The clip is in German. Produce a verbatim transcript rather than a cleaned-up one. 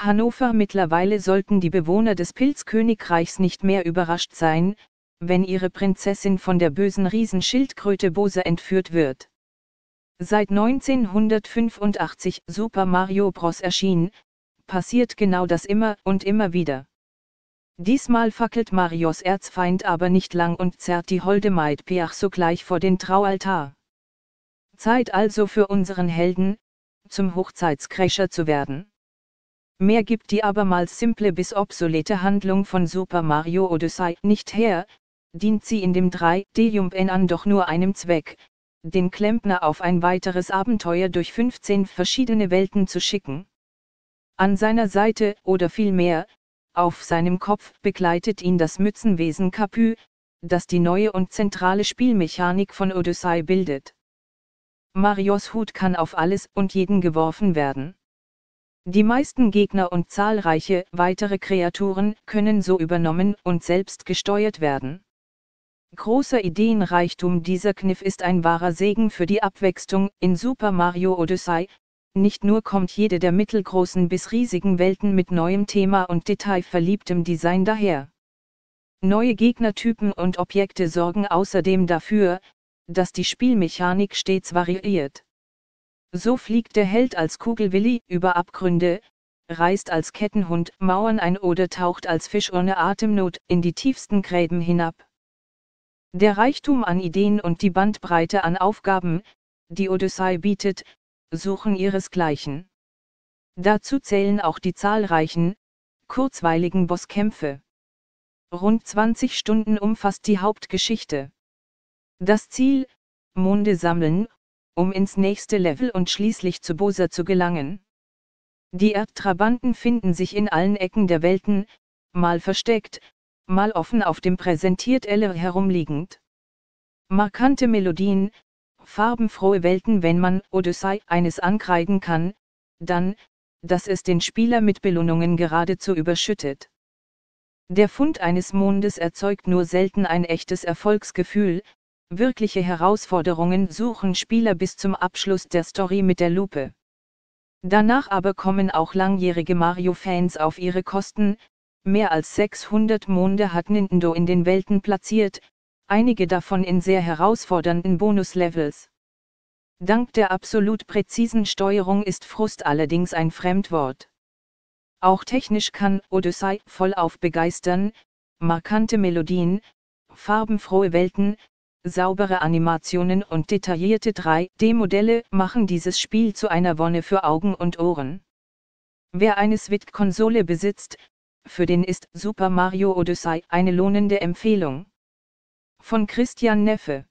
Hannover. Mittlerweile sollten die Bewohner des Pilzkönigreichs nicht mehr überrascht sein, wenn ihre Prinzessin von der bösen Riesenschildkröte Bowser entführt wird. Seit neunzehnhundertfünfundachtzig Super Mario Bros. Erschien, passiert genau das immer und immer wieder. Diesmal fackelt Marios Erzfeind aber nicht lang und zerrt die holde Maid Peach sogleich vor den Traualtar. Zeit also für unseren Helden, zum Hochzeitscrasher zu werden. Mehr gibt die abermals simple bis obsolete Handlung von Super Mario Odyssey nicht her, dient sie in dem drei D-Jump-N an doch nur einem Zweck, den Klempner auf ein weiteres Abenteuer durch fünfzehn verschiedene Welten zu schicken. An seiner Seite, oder vielmehr, auf seinem Kopf begleitet ihn das Mützenwesen Capu, das die neue und zentrale Spielmechanik von Odyssey bildet. Marios Hut kann auf alles und jeden geworfen werden. Die meisten Gegner und zahlreiche weitere Kreaturen können so übernommen und selbst gesteuert werden. Großer Ideenreichtum dieser Kniff ist ein wahrer Segen für die Abwechslung in Super Mario Odyssey. Nicht nur kommt jede der mittelgroßen bis riesigen Welten mit neuem Thema und detailverliebtem Design daher. Neue Gegnertypen und Objekte sorgen außerdem dafür, dass die Spielmechanik stets variiert. So fliegt der Held als Kugelwilli über Abgründe, reißt als Kettenhund Mauern ein oder taucht als Fisch ohne Atemnot in die tiefsten Gräben hinab. Der Reichtum an Ideen und die Bandbreite an Aufgaben, die Odyssey bietet, suchen ihresgleichen. Dazu zählen auch die zahlreichen, kurzweiligen Bosskämpfe. Rund zwanzig Stunden umfasst die Hauptgeschichte. Das Ziel, Monde sammeln, um ins nächste Level und schließlich zu Bowser zu gelangen. Die Erdtrabanten finden sich in allen Ecken der Welten, mal versteckt, mal offen auf dem Präsentierteller herumliegend. Markante Melodien, farbenfrohe Welten. Wenn man Odyssey eines ankreiden kann, dann, dass es den Spieler mit Belohnungen geradezu überschüttet. Der Fund eines Mondes erzeugt nur selten ein echtes Erfolgsgefühl, wirkliche Herausforderungen suchen Spieler bis zum Abschluss der Story mit der Lupe. Danach aber kommen auch langjährige Mario-Fans auf ihre Kosten. Mehr als sechshundert Monde hat Nintendo in den Welten platziert, einige davon in sehr herausfordernden Bonus-Levels. Dank der absolut präzisen Steuerung ist Frust allerdings ein Fremdwort. Auch technisch kann Odyssey vollauf begeistern, markante Melodien, farbenfrohe Welten, saubere Animationen und detaillierte drei D-Modelle machen dieses Spiel zu einer Wonne für Augen und Ohren. Wer eine Switch-Konsole besitzt, für den ist Super Mario Odyssey eine lohnende Empfehlung. Von Christian Neffe.